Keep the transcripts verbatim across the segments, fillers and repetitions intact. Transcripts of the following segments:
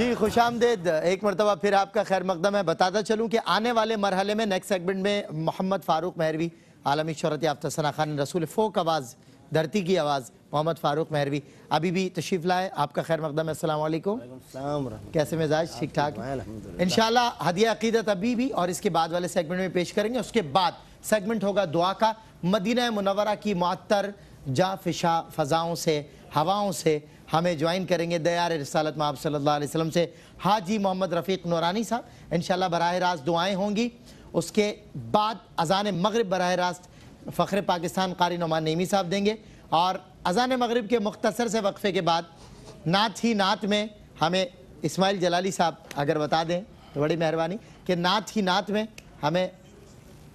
जी खुश आमदेद। एक मरतबा फिर आपका खैर मकदम है। बताता चलूँ कि आने वाले मरहले में नेक्स्ट सेगमेंट में मोहम्मद फ़ारूक महरवी आलमी शहरत याफ्ता सना खान रसूल फोक आवाज़ धरती की आवाज़ मोहम्मद फ़ारूक महरवी अभी भी तशरीफ़ लाए। आपका खैर मकदम है। अस्सलाम वालेकुम। कैसे मिजाज? ठीक ठाक। इंशाल्लाह हदिया अक़ीदत अभी भी और इसके बाद वाले सेगमेंट में पेश करेंगे। उसके बाद सेगमेंट होगा दुआ का। मदीना मुनव्वरा की मुअत्तर जाफिशा फ़ज़ाओं से हवाओं से हमें ज्वाइन करेंगे दयार रिसालत महब सल्लल्लाहु अलैहि वसल्लम से हाजी मोहम्मद रफ़ीक़ नूरानी साहब। इंशाल्लाह बराह रास्त दुआएँ होंगी। उसके बाद अज़ान मगरिब बराह रास्त फ़ख्र पाकिस्तान क़ारी नोमान नईमी साहब देंगे और अज़ान मगरिब के मुख्तसर से वक्फ़े के बाद नात ही नात में हमें इस्माइल जलाली साहब अगर बता दें तो बड़ी मेहरबानी कि नात ही नात में हमें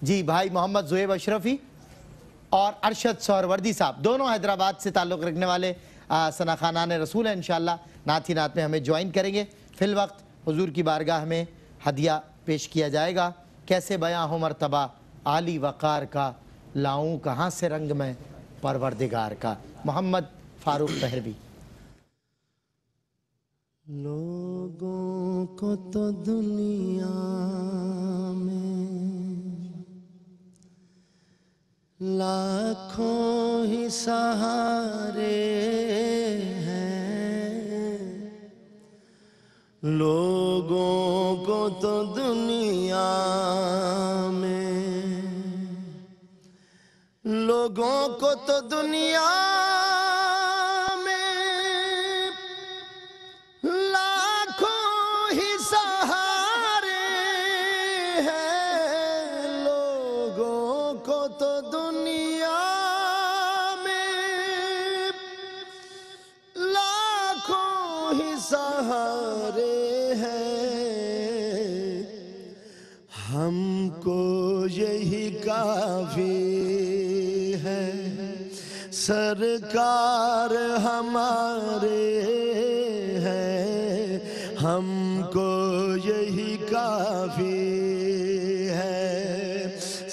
जी भाई मोहम्मद जुयब अशरफ़ी और अरशद सौर वर्दी साहब दोनों हैदराबाद से ताल्लुक़ रखने वाले सना खाना ने रसूल है। इंशाल्लाह नात ही नात में हमें ज्वाइन करेंगे। फिल वक्त हुजूर की बारगाह में हदिया पेश किया जाएगा। कैसे बयां हो मरतबा आली वक़ार का लाऊं कहाँ से रंग में परवरदिगार का। मोहम्मद फ़ारूक महरवी। लोगों को तो दुनिया में लाखों ही सहारे हैं, लोगों को तो दुनिया में लोगों को तो दुनिया में लाखों ही सहारे हैं, लोगों को तो दुनिया में लाखों ही सहारे हैं, हमको यही काफी सरकार हमारे है, हमको यही काफी है,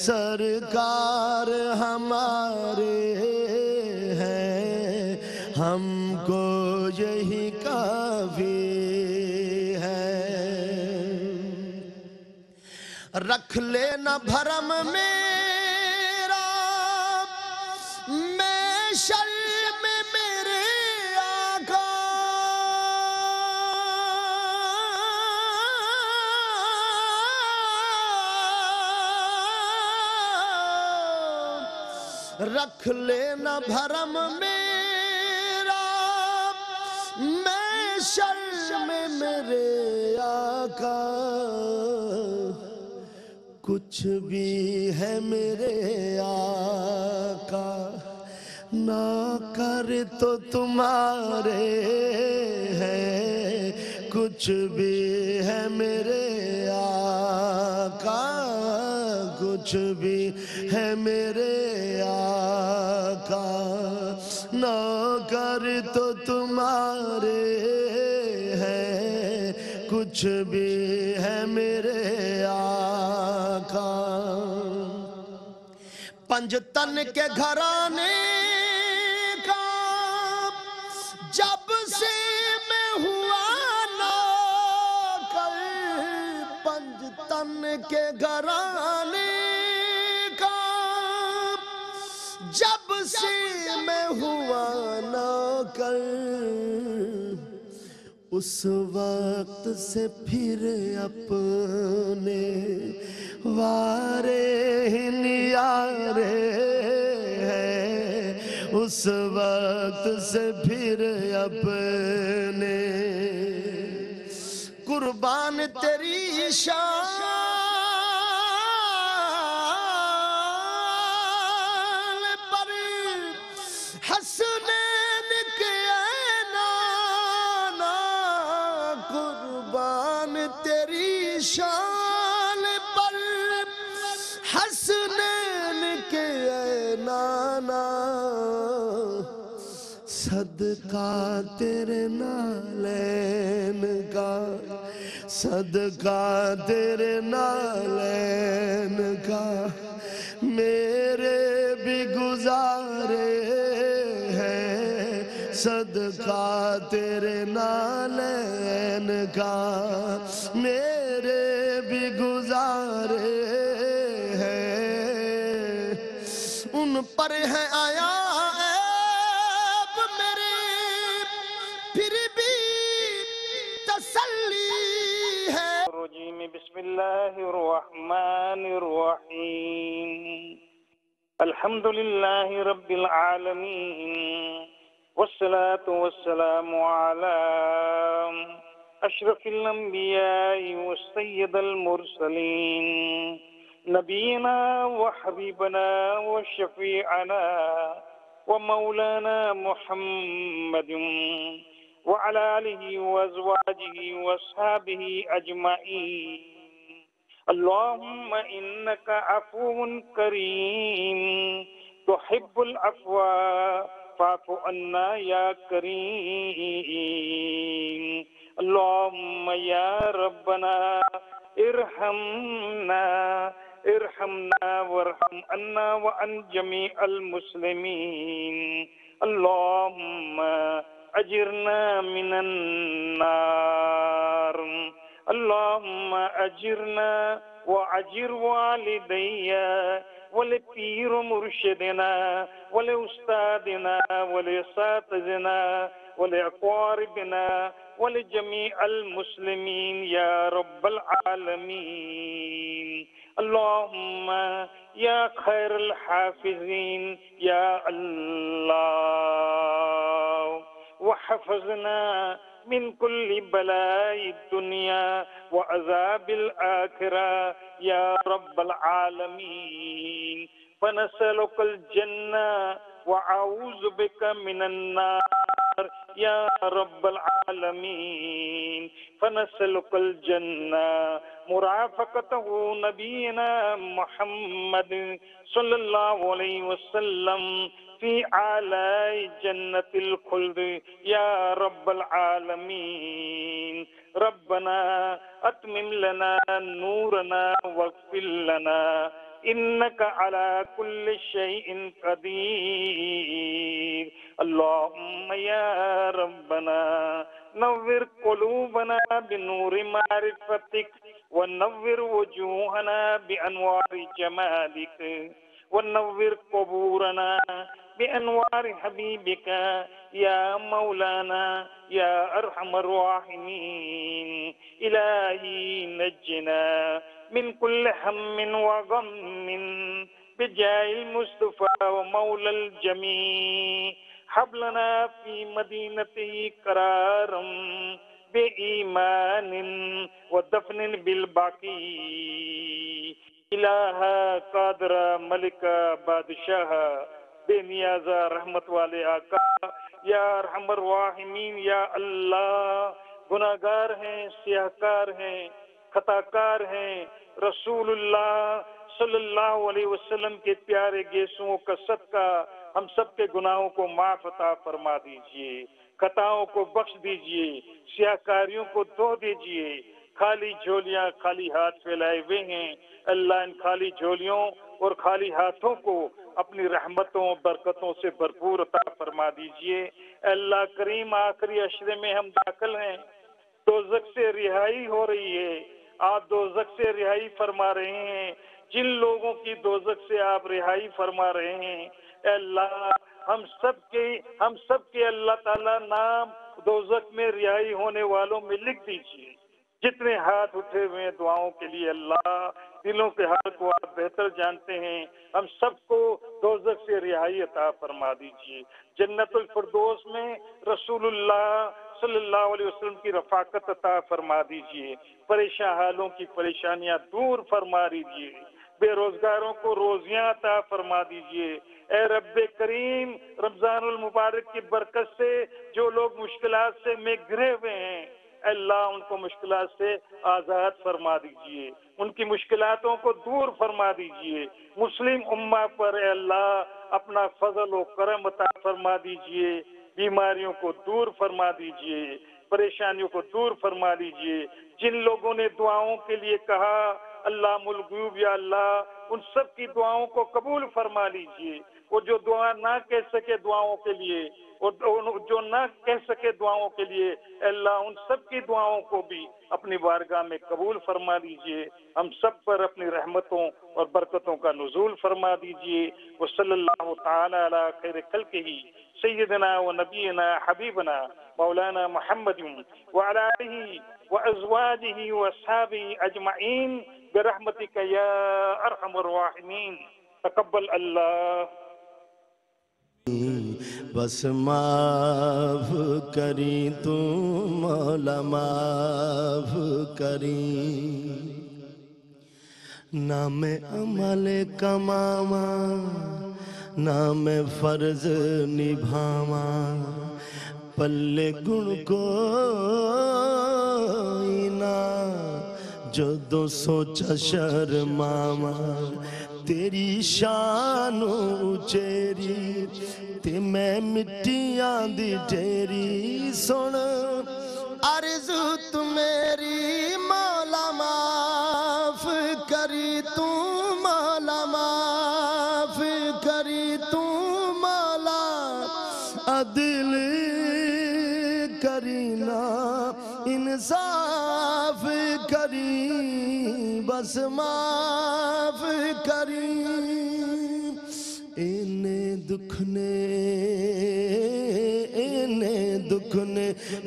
सरकार हमारे है, हमको यही काफी है। रख लेना भरम में शर्म मेरे आका, रख लेना भरम मेरा मैं शर्म मेरे आका, कुछ भी है मेरे आका ना कर तो तुम्हारे हैं, कुछ भी है मेरे आका, कुछ भी है मेरे आका, ना कर तो तुम्हारे हैं, कुछ भी है मेरे आका। पंजतन के घराने जब से मैं हुआ ना कल, पंजतन के घराने का जब से मैं हुआ ना कल, उस वक्त से फिर अपने वारे ही नियारे, उस वक्त से फिर अपने कुर्बान तेरी शान पर हसनैन के नाना, कुर्बान तेरी शान पर हसनैन के नाना, सदका तेरे नालैन का, सदका तेरे नालैन का, मेरे भी गुजारे हैं, सदका तेरे नालैन का, मेरे भी गुजारे हैं उन पर है आया ऐब मेरी, फिर भी तसल्ली है। बिस्मिल्लाहिर्रहमानिर्रहीम अल्हम्दुलिल्लाहि रब्बिल आलमीन वस्सलातु वस्सलामु अला अशरफिल अंबियाइ वस्सय्यिदिल मुरसलीन नबीना व हबीबना व शफीअना व मौलाना मुहम्मदिन व अला आलिहि व अज़वाजिहि व अस्हाबिहि अजमाईन। अल्लाहुम्मा इन्नका अफ़ुव्वुन करीम तुहिब्बुल अफ़्वा फ़ाफ़ु अन्ना या करीम। अल्लाहुम्मा या रब्बना इरहमना इरहमना वरहम अन्ना व अन जमीअल मुस्लिमीन। अल्लाहुम्मा अजिरना मिनन नार अल्लाहुम्मा अजिरना व अजिर वालिदैया वले पीर मुर्शिदिना वले उस्तादिना वले सातिजना वले अक़ारिबिना वले जमीअल मुस्लिमीन या रब्बल आलमीन। अल्लाहुम्मा या खैरल हाफ़िज़ीन या अल्लाह व हफ़ज़ना मिन कुल्ली बलाई दुनिया व अज़ाबिल आखिरा या रब्बल आलमीन। फनसलुकल जन्ना व आऊज़ु बिका मिनन्नार या रब्बल आलमीन। फनसलुकल जन्ना मुराफ़क़तहु नबीना मुहम्मद सल्लल्लाहु अलैहि वसल्लम फी आलाई जन्नतिल खुल्द या रब्बल आलमीन। रब्बना अत्मिम लना नूरना वक़्फ़िर लना इन्नका अला कुल्लि शैइन क़दीर। अल्लाहुम्मा या रब्बना नव्विर क़ुलूबना बिनूरि मारिफ़तिक व नव्विर वजूहना बिअनवारि जमालिक व नव्विर क़ुबूरना बिअनवार हबीबिका या मौलाना या अरहमर राहिमीन। इलाही नज्जना मिन कुल्ल हम्मिन व गम्मिन बिजाइल मुस्तफ़ा व मौलल जमी। हब्लना फी मदीनति करारम बेईमानिन व दफनिन बिलबाकी। इलाहा कादरा मलिका बादशाह बेनियाजा रहमत वाले आका या रहमर वाहिमीन। या अल्लाह गुनाहगार हैं, सियाहकार हैं, खताकार हैं, रसूलुल्लाह सल्लल्लाहु अलैहि वसल्लम के प्यारे गेसुओं का सदका हम सब के गुनाहों को माफ अता फरमा दीजिए, खताओं को बख्श दीजिए, सियाहकारियों को धो दीजिए। खाली झोलियाँ खाली हाथ फैलाए हुए हैं, अल्लाह इन खाली झोलियों और खाली हाथों को अपनी रहमतों बरकतों से भरपूर अता फरमा दीजिए। अल्लाह करीम आखिरी अशरे में हम दाखिल हैं, दोज़ख से रिहाई हो रही है, आप दोज़ख से रिहाई फरमा रहे हैं। जिन लोगों की दोज़ख से आप रिहाई फरमा रहे हैं अल्लाह हम सब के हम सब के अल्लाह ताला नाम दोज़ख में रिहाई होने वालों में लिख दीजिए। जितने हाथ उठे हुए दुआओं के लिए अल्लाह दिलों के हाल को आप बेहतर जानते हैं, हम सबको दोज़ख से रिहाई अता फरमा दीजिए। जन्नतुल फिरदौस में रसूलुल्लाह सल्लल्लाहु अलैहि वसल्लम की रफ़ाक़त अता फरमा दीजिए। परेशान हालों की परेशानियां दूर फरमा दीजिए, बेरोज़गारों को रोज़ियाँ अता फरमा दीजिए। ए रब्बे करीम रमज़ानुल मुबारक की बरकत से जो लोग मुश्किलात से में घिरे हुए हैं अल्लाह उनको मुश्किलात से आज़ाद फरमा दीजिए, उनकी मुश्किलातों को दूर फरमा दीजिए। मुस्लिम उम्मा पर अल्लाह अपना फजल व करम अता फरमा दीजिए, बीमारियों को दूर फरमा दीजिए, परेशानियों को दूर फरमा दीजिए। जिन लोगों ने दुआओं के लिए कहा अल्लाह मुलगूब या अल्लाह उन सब की दुआओं को कबूल फरमा लीजिए। वो जो दुआ ना कह सके दुआओं के लिए जो ना कह सके दुआओं के लिए अल्लाह उन सब की दुआओं को भी अपनी बारगाह में कबूल फरमा दीजिए। हम सब पर अपनी रहमतों और बरकतों का नुज़ूल फरमा दीजिए। वसल्लल्लाहु तआला अला खैर खल्किही सय्यदना व नबीना हबीबना मौलाना मुहम्मदिन व अला आलिही व अज़वाजिही व अस्हाबिही अजमईन बिरहमतिक या अरहमर राहिमीन। तक़ब्बल अल्लाह। बस माफ करी तू मौला, माफ करी ना मैं अमल कमावा, ना मैं फर्ज निभावा, पल्ले गुण को ना जो दो सोचा शर्मावा। तेरी शान उचेरी ते मैं मिट्टियां दी ढेरी, सुन अर्ज़ू तू मेरी मौला माफ करी तू मौला, माफ करी तू मौला, अदिल करी ना इंसाफ करी, बस माफ करी। इन्हें दुख ने इन्हें दुख ने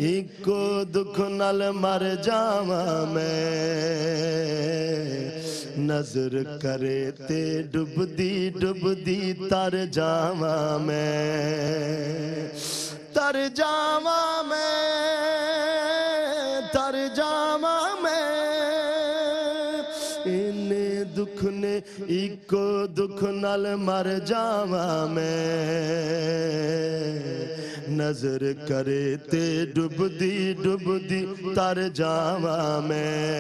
इको दुख नल मर जावा मैं, नजर करे ते डुबदी डुबदी तर जावा मैं, तर जावा मैं, तर जावा मैं। इन्हें दुख ने इको दुख नल मर जावा मैं, नजर करे ते डुबदी डुबदी तर जावा मैं।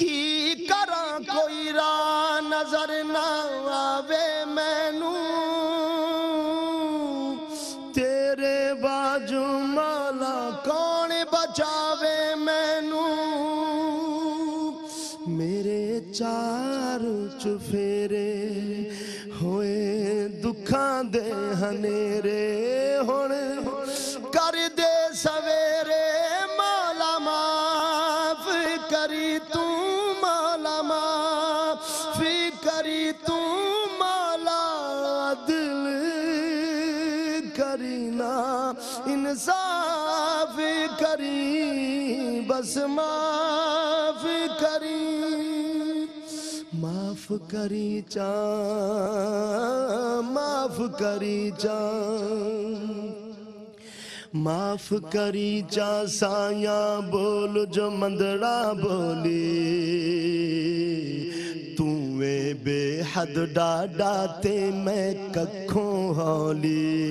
की करा कोई राह नजर ना आवे मैनू, तेरे बाजू माला कौन बचावे मैनू, मेरे चार चुफेरे होए दुखा दे हनेरे, हुण कर दे सवेरे मौला माफ करी तू मौला, माफ करी तू मौला, दिल करी ना इंसाफ करी, बस माफ करी। माफ करी चा माफ करी चा माफ करी चा साया बोल जो मंदड़ा बोली, तूवे बेहद डाडा ते मैं कखों हौली,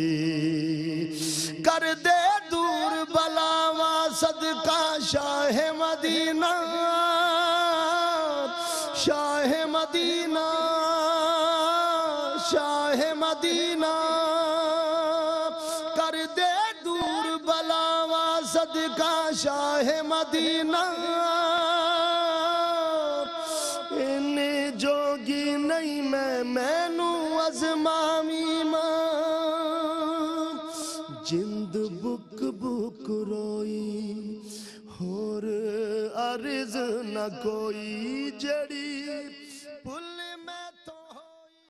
कर दे दूर बलावा सदका शाहे मदीना, शाहे मदीना, शाहे मदीना, कर दे दूर बलावा सदका शाहे मदीना। इन जोगी नहीं मैं मैनू अजमावी मां, जिंद बुक बुक रोई होर अर्ज न कोई,